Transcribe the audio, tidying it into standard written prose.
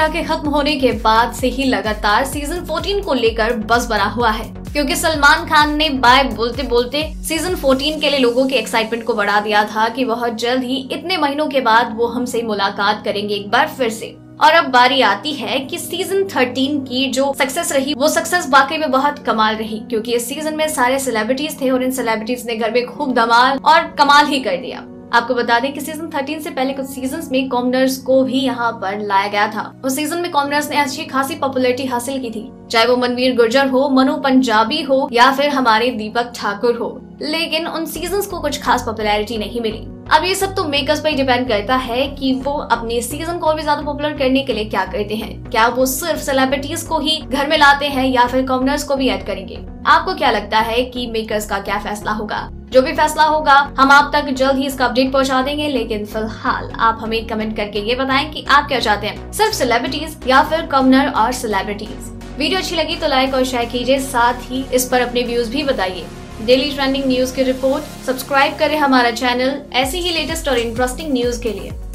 Era के खत्म होने के बाद से ही लगातार सीजन 14 को लेकर बस बना हुआ है, क्योंकि सलमान खान ने बाय बोलते बोलते सीजन 14 के लिए लोगों के एक्साइटमेंट को बढ़ा दिया था कि बहुत जल्द ही इतने महीनों के बाद वो हमसे मुलाकात करेंगे एक बार फिर से। और अब बारी आती है कि सीजन 13 की जो सक्सेस रही वो सक्सेस वाकई में बहुत कमाल रही, क्योंकि इस सीजन में सारे सेलिब्रिटीज थे और इन सेलिब्रिटीज ने घर में खूब धमाल और कमाल ही कर दिया। आपको बता दें कि सीजन 13 से पहले कुछ सीजन्स में कॉमनर्स को भी यहाँ पर लाया गया था। उस सीजन में कॉमनर्स ने अच्छी खासी पॉपुलैरिटी हासिल की थी, चाहे वो मनवीर गुर्जर हो, मनु पंजाबी हो या फिर हमारे दीपक ठाकुर हो, लेकिन उन सीजन्स को कुछ खास पॉपुलैरिटी नहीं मिली। अब ये सब तो मेकर्स पर डिपेंड करता है कि वो अपने सीजन को और भी ज्यादा पॉपुलर करने के लिए क्या करते हैं। क्या वो सिर्फ सेलिब्रिटीज को ही घर में लाते हैं या फिर कॉमनर्स को भी ऐड करेंगे? आपको क्या लगता है कि मेकर्स का क्या फैसला होगा? जो भी फैसला होगा हम आप तक जल्द ही इसका अपडेट पहुंचा देंगे, लेकिन फिलहाल आप हमें कमेंट करके ये बताएं कि आप क्या चाहते हैं, सिर्फ सेलिब्रिटीज या फिर कॉमनर और सेलिब्रिटीज। वीडियो अच्छी लगी तो लाइक और शेयर कीजिए, साथ ही इस पर अपने व्यूज भी बताइए। डेली ट्रेंडिंग न्यूज की रिपोर्ट, सब्सक्राइब करें हमारा चैनल ऐसी ही लेटेस्ट और इंटरेस्टिंग न्यूज के लिए।